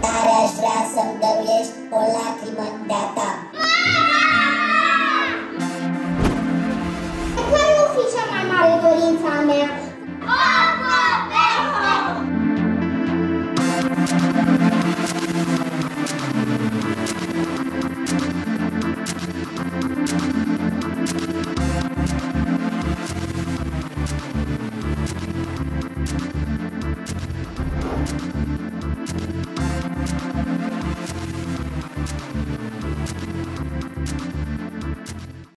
Tare aș vrea să-mi dăruiești o lacrimă de-a ta.